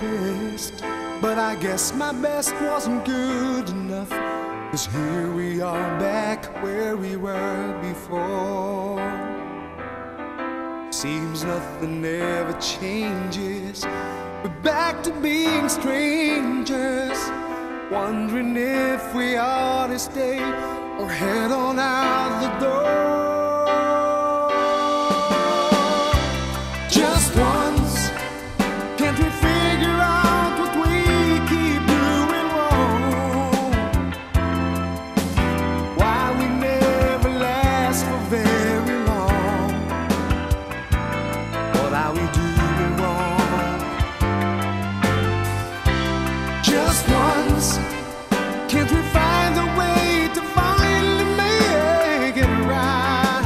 best, but I guess my best wasn't good enough, 'cause here we are back where we were before. Seems nothing ever changes. We're back to being strangers, wondering if we ought to stay or head on out the door. Just once, can't we figure out what we keep doing wrong? Why we never last for very long? What are we doing wrong? Just once, can't we find a way to finally make it right?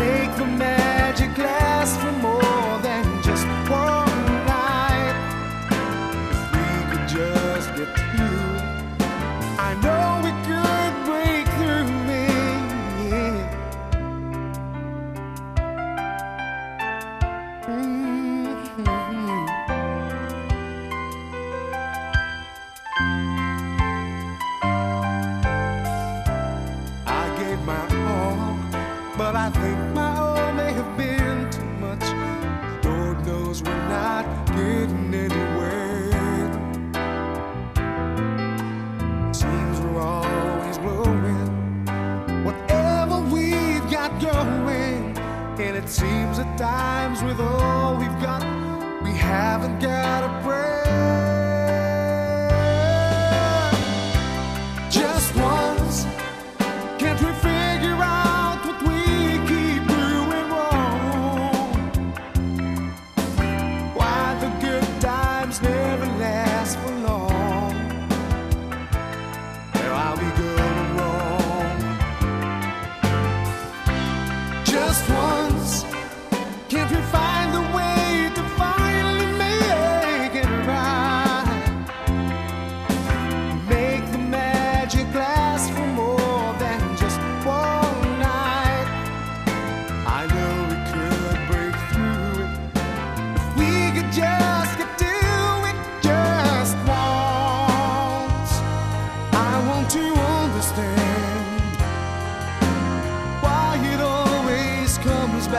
Make the magic last for more than just one night. If we could just get through, I know we could break through me. Yeah. My all, but I think my all may have been too much. Lord knows we're not getting anywhere. Seems we're always blowing whatever we've got going, and it seems at times with all we've got, we haven't got a prayer. Just once, can't we figure out what we keep doing wrong? Why the good times never last for long? Where are we going wrong? Just once, can't we find a way to finally make it right? Make the magic last for more.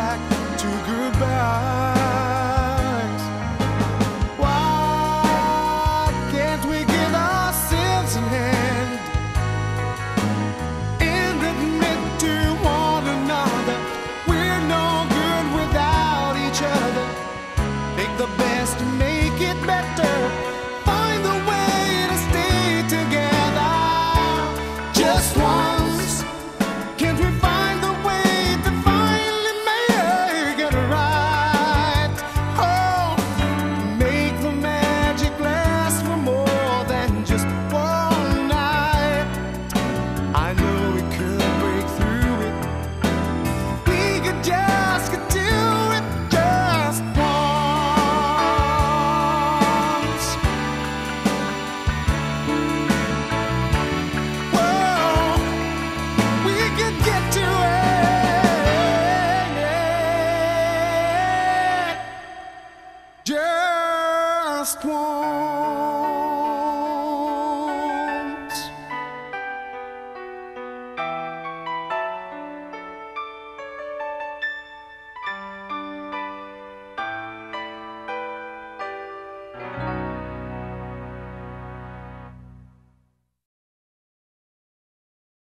Back to goodbyes. Why can't we get ourselves in hand and admit to one another we're no good without each other? Make the best, make it better, find a way to stay together. Just once, can't we find the way? Just one.